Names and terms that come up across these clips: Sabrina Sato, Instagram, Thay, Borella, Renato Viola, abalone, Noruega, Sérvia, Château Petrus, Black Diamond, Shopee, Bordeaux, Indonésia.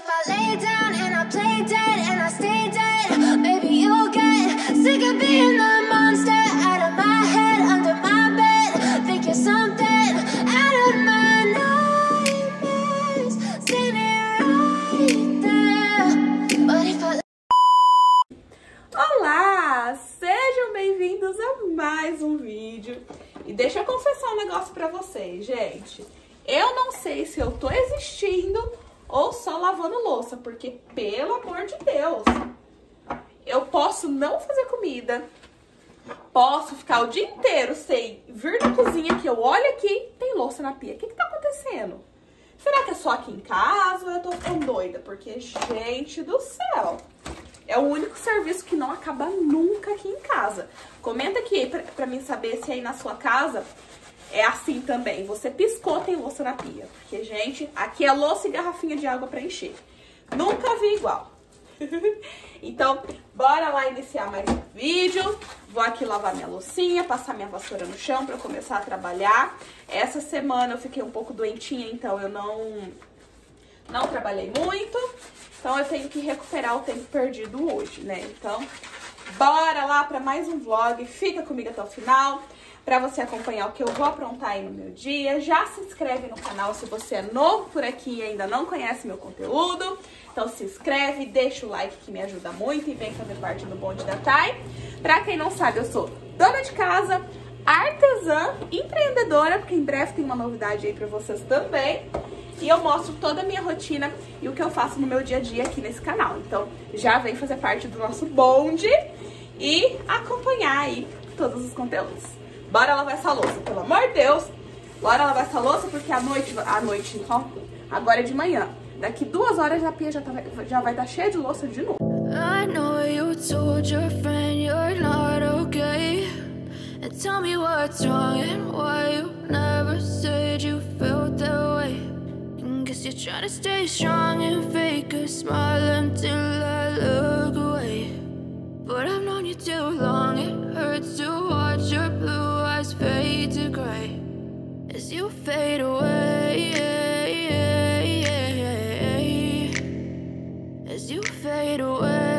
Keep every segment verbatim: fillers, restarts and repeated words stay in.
if I lay down and I play dead and I stay dead, maybe you'll get sick of being the monster out of my head, under my bed, think you're something out of my nightmares, standing right there. But if I... Olá, sejam bem-vindos a mais um vídeo. E deixa eu confessar um negócio pra vocês, gente. Eu não sei se eu tô existindo ou só lavando louça, porque, pelo amor de Deus, eu posso não fazer comida, posso ficar o dia inteiro sem vir na cozinha, que eu olho aqui, tem louça na pia. O que que tá acontecendo? Será que é só aqui em casa ou eu tô tão doida? Porque, gente do céu, é o único serviço que não acaba nunca aqui em casa. Comenta aqui pra, pra mim saber se aí na sua casa... é assim também, você piscou, tem louça na pia. Porque, gente, aqui é louça e garrafinha de água pra encher. Nunca vi igual. Então, bora lá iniciar mais um vídeo. Vou aqui lavar minha loucinha, passar minha vassoura no chão pra eu começar a trabalhar. Essa semana eu fiquei um pouco doentinha, então eu não, não trabalhei muito. Então eu tenho que recuperar o tempo perdido hoje, né? Então, bora lá pra mais um vlog. Fica comigo até o final pra você acompanhar o que eu vou aprontar aí no meu dia. Já se inscreve no canal se você é novo por aqui e ainda não conhece meu conteúdo. Então se inscreve, deixa o like que me ajuda muito e vem fazer parte do bonde da Thay. Pra quem não sabe, eu sou dona de casa, artesã, empreendedora, porque em breve tem uma novidade aí pra vocês também. E eu mostro toda a minha rotina e o que eu faço no meu dia a dia aqui nesse canal. Então já vem fazer parte do nosso bonde e acompanhar aí todos os conteúdos. Bora lavar essa louça, pelo amor de Deus. Bora lavar essa louça, porque à noite, à noite, ó, agora é de manhã. Daqui duas horas a pia já, tá, já vai estar cheia de louça de novo. I know you told your friend you're not okay. And tell me what's wrong and why you never said you felt that way. And guess you're trying to stay strong and fake a smile until I look away. But I've known you too long, it hurts to watch your blue fade to gray as you fade away, as you fade away.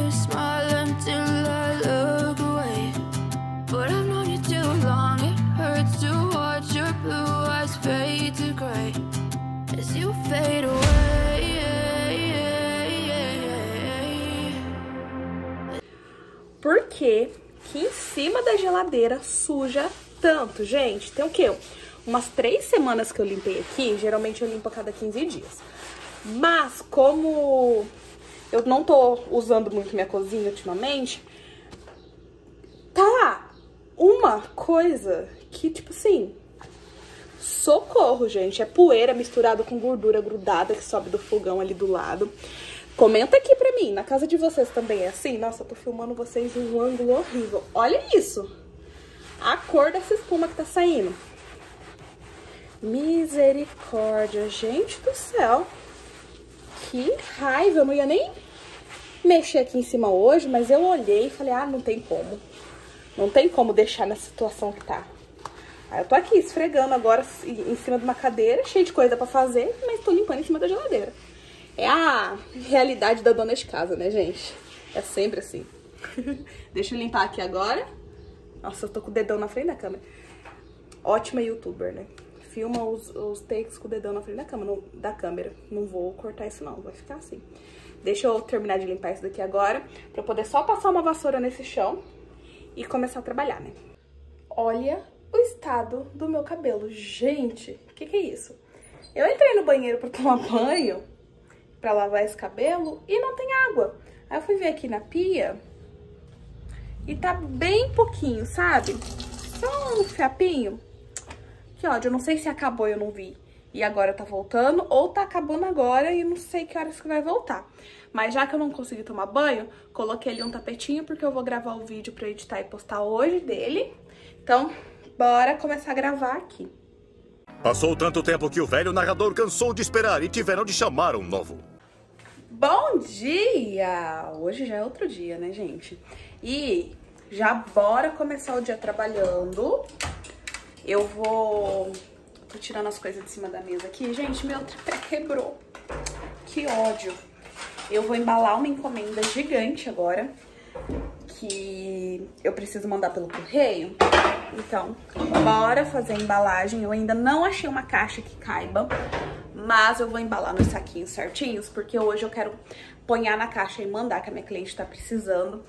a smile until I look away. But I've known you too long, it hurts to watch your blue eyes fade to gray as you fade away. Por que que em cima da geladeira suja tanto, gente? Tem o quê? Umas três semanas que eu limpei aqui, geralmente eu limpo a cada quinze dias. Mas como eu não tô usando muito minha cozinha ultimamente, tá lá uma coisa que, tipo assim, socorro, gente. É poeira misturada com gordura grudada que sobe do fogão ali do lado. Comenta aqui pra mim, na casa de vocês também é assim? Nossa, eu tô filmando vocês em um ângulo horrível. Olha isso! A cor dessa espuma que tá saindo. Misericórdia, gente do céu! Que raiva, eu não ia nem mexer aqui em cima hoje, mas eu olhei e falei, ah, não tem como. Não tem como deixar na situação que tá. Aí eu tô aqui esfregando agora em cima de uma cadeira, cheia de coisa pra fazer, mas tô limpando em cima da geladeira. É a realidade da dona de casa, né, gente? É sempre assim. Deixa eu limpar aqui agora. Nossa, eu tô com o dedão na frente da câmera. ótima youtuber, né? Filma os, os takes com o dedão na frente da câmera, não, da câmera. Não vou cortar isso não, vai ficar assim. Deixa eu terminar de limpar isso daqui agora, pra eu poder só passar uma vassoura nesse chão e começar a trabalhar, né? Olha o estado do meu cabelo. Gente, o que que é isso? Eu entrei no banheiro pra tomar banho, pra lavar esse cabelo, e não tem água. Aí eu fui ver aqui na pia, e tá bem pouquinho, sabe? Só um fiapinho. Que ódio, eu não sei se acabou e eu não vi. E agora tá voltando, ou tá acabando agora e não sei que horas que vai voltar. Mas já que eu não consegui tomar banho, coloquei ali um tapetinho, porque eu vou gravar o vídeo pra editar e postar hoje dele. Então, bora começar a gravar aqui. Passou tanto tempo que o velho narrador cansou de esperar e tiveram de chamar um novo. Bom dia! Hoje já é outro dia, né, gente? E já bora começar o dia trabalhando. Eu vou... Tô tirando as coisas de cima da mesa aqui. Gente, meu tripé quebrou. Que ódio. Eu vou embalar uma encomenda gigante agora, que eu preciso mandar pelo correio. Então, bora fazer a embalagem. Eu ainda não achei uma caixa que caiba, mas eu vou embalar nos saquinhos certinhos, porque hoje eu quero ponhar na caixa e mandar, que a minha cliente tá precisando.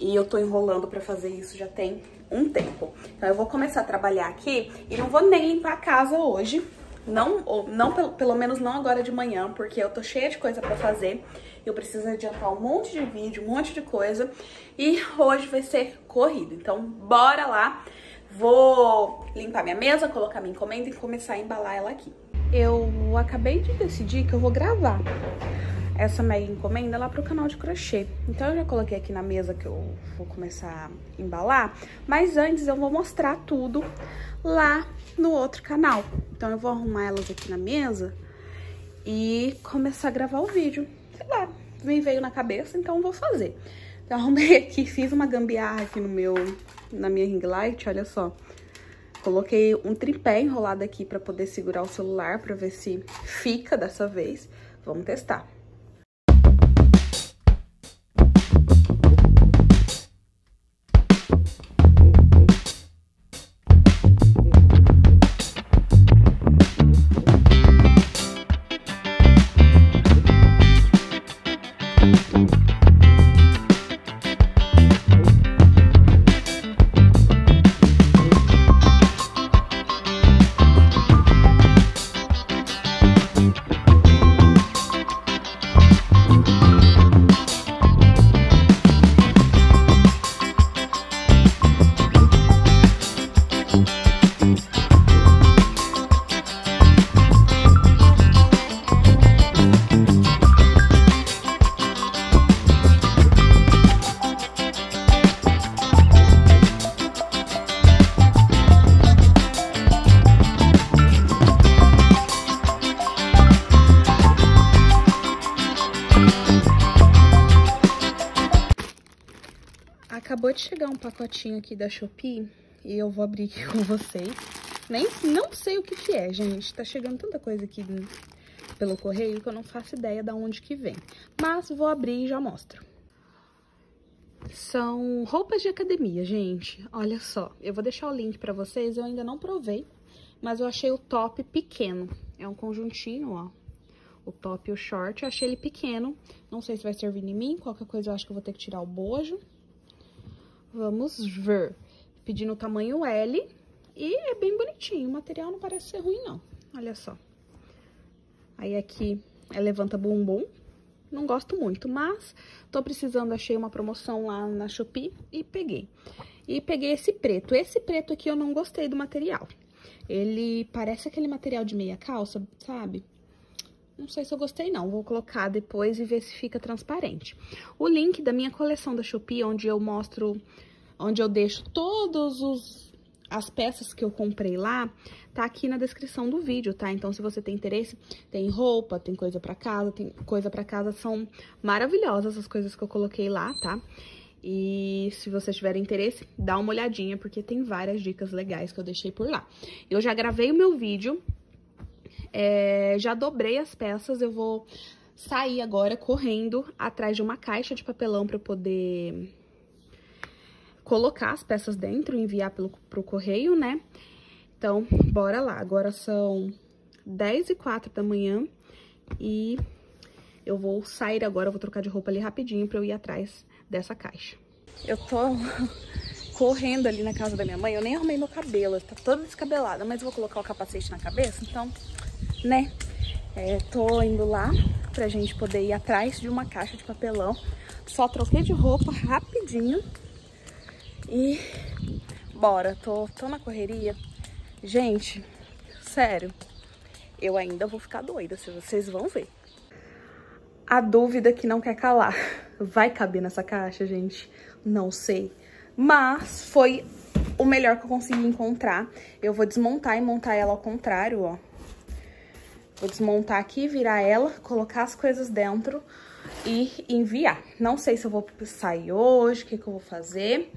E eu tô enrolando pra fazer isso já tem um tempo. Então eu vou começar a trabalhar aqui e não vou nem limpar a casa hoje. Não, ou, não pelo, pelo menos não agora de manhã, porque eu tô cheia de coisa pra fazer. Eu preciso adiantar um monte de vídeo, um monte de coisa. E hoje vai ser corrido. Então bora lá. Vou limpar minha mesa, colocar minha encomenda e começar a embalar ela aqui. Eu acabei de decidir que eu vou gravar essa mega encomenda lá pro canal de crochê. Então eu já coloquei aqui na mesa que eu vou começar a embalar, mas antes eu vou mostrar tudo lá no outro canal. Então eu vou arrumar elas aqui na mesa e começar a gravar o vídeo. Sei lá, me veio na cabeça, então eu vou fazer. Então eu arrumei aqui, fiz uma gambiarra aqui no meu, na minha ring light, olha só. Coloquei um tripé enrolado aqui pra poder segurar o celular, pra ver se fica dessa vez. Vamos testar. Acabou de chegar um pacotinho aqui da Shopee e eu vou abrir aqui com vocês. Nem, não sei o que que é, gente. Tá chegando tanta coisa aqui do, pelo correio que eu não faço ideia de onde que vem. Mas vou abrir e já mostro. São roupas de academia, gente. Olha só. Eu vou deixar o link pra vocês. Eu ainda não provei, mas eu achei o top pequeno. É um conjuntinho, ó. O top e o short. Eu achei ele pequeno. Não sei se vai servir em mim. Qualquer coisa eu acho que eu vou ter que tirar o bojo. Vamos ver. Pedi no tamanho L e é bem bonitinho. O material não parece ser ruim, não. Olha só. Aí aqui é levanta bumbum. Não gosto muito, mas tô precisando. Achei uma promoção lá na Shopee e peguei. E peguei esse preto. Esse preto aqui eu não gostei do material. Ele parece aquele material de meia calça, sabe? Não sei se eu gostei, não. Vou colocar depois e ver se fica transparente. O link da minha coleção da Shopee, onde eu mostro, onde eu deixo todas os, as peças que eu comprei lá, tá aqui na descrição do vídeo, tá? Então, se você tem interesse, tem roupa, tem coisa pra casa, tem coisa pra casa. São maravilhosas as coisas que eu coloquei lá, tá? E se você tiver interesse, dá uma olhadinha, porque tem várias dicas legais que eu deixei por lá. Eu já gravei o meu vídeo... É, já dobrei as peças, eu vou sair agora correndo atrás de uma caixa de papelão para eu poder colocar as peças dentro e enviar pelo, pro correio, né? Então, bora lá. Agora são dez e quatro da manhã e eu vou sair agora, eu vou trocar de roupa ali rapidinho pra eu ir atrás dessa caixa. Eu tô correndo ali na casa da minha mãe, eu nem arrumei meu cabelo, tá toda descabelada, mas eu vou colocar o capacete na cabeça, então, né? É, tô indo lá pra gente poder ir atrás de uma caixa de papelão. Só troquei de roupa rapidinho e bora, tô, tô na correria. Gente, sério, eu ainda vou ficar doida, vocês vão ver. A dúvida que não quer calar. Vai caber nessa caixa, gente? Não sei. Mas foi o melhor que eu consegui encontrar. Eu vou desmontar e montar ela ao contrário, ó. Vou desmontar aqui, virar ela, colocar as coisas dentro e enviar. Não sei se eu vou sair hoje, o que que eu vou fazer.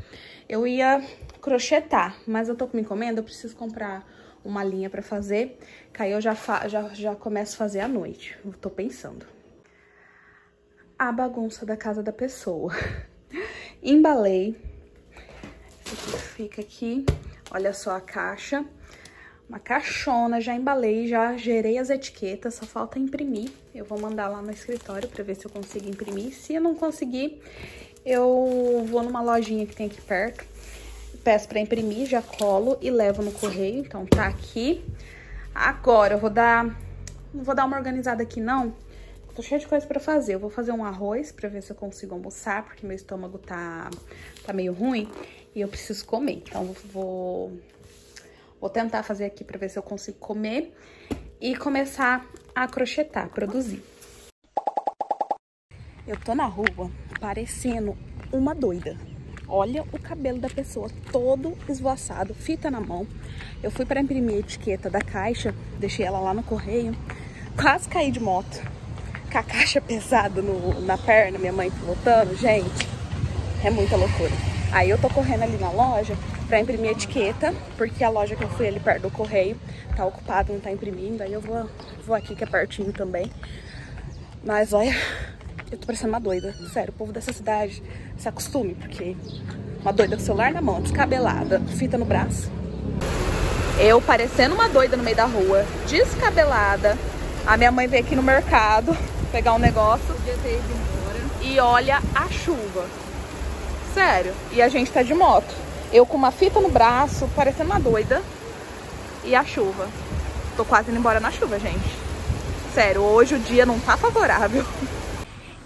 Eu ia crochetar, mas eu tô com uma encomenda, eu preciso comprar uma linha pra fazer. Que aí eu já, fa já, já começo a fazer à noite. Eu tô pensando. A bagunça da casa da pessoa. Embalei. Isso aqui fica aqui. Olha só a caixa. Uma caixona. Já embalei, já gerei as etiquetas. Só falta imprimir. Eu vou mandar lá no escritório pra ver se eu consigo imprimir. Se eu não conseguir, eu vou numa lojinha que tem aqui perto. Peço pra imprimir, já colo e levo no correio. Então tá aqui. Agora eu vou dar... Não vou dar uma organizada aqui, não. Tô cheia de coisa pra fazer. Eu vou fazer um arroz pra ver se eu consigo almoçar, porque meu estômago tá, tá meio ruim e eu preciso comer. Então, vou, vou tentar fazer aqui pra ver se eu consigo comer e começar a crochetar, produzir. Eu tô na rua parecendo uma doida. Olha o cabelo da pessoa todo esvoaçado, fita na mão. Eu fui pra imprimir a etiqueta da caixa, deixei ela lá no correio, quase caí de moto. A caixa pesada no, na perna, minha mãe pilotando, gente, é muita loucura. Aí eu tô correndo ali na loja pra imprimir a etiqueta, porque a loja que eu fui ali perto do correio tá ocupada, não tá imprimindo, aí eu vou, vou aqui que é pertinho também. Mas olha, eu tô parecendo uma doida, sério, o povo dessa cidade se acostume, porque uma doida com celular na mão, descabelada, fita no braço. Eu parecendo uma doida no meio da rua, descabelada, a minha mãe veio aqui no mercado pegar um negócio e olha a chuva, sério, e a gente tá de moto, eu com uma fita no braço, parecendo uma doida, e a chuva, tô quase indo embora na chuva, gente, sério, hoje o dia não tá favorável.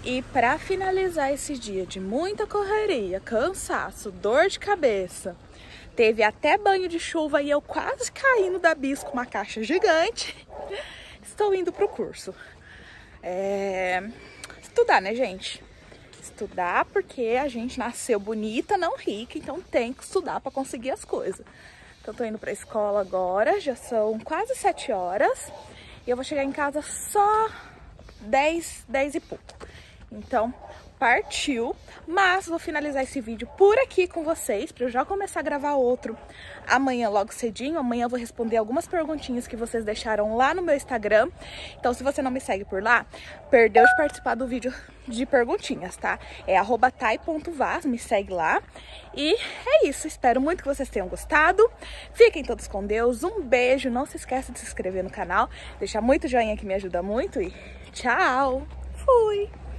E pra finalizar esse dia de muita correria, cansaço, dor de cabeça, teve até banho de chuva e eu quase caindo da bis com uma caixa gigante, estou indo pro curso. É... Estudar, né, gente? Estudar porque a gente nasceu bonita, não rica, então tem que estudar pra conseguir as coisas. Então tô indo pra escola agora, já são quase sete horas e eu vou chegar em casa só dez, dez e pouco. Então partiu, mas vou finalizar esse vídeo por aqui com vocês, pra eu já começar a gravar outro amanhã logo cedinho. Amanhã eu vou responder algumas perguntinhas que vocês deixaram lá no meu Instagram. Então se você não me segue por lá, perdeu de participar do vídeo de perguntinhas, tá? É arroba thay ponto vaz, me segue lá. E é isso, espero muito que vocês tenham gostado. Fiquem todos com Deus, um beijo, não se esqueça de se inscrever no canal, deixar muito joinha que me ajuda muito e tchau, fui!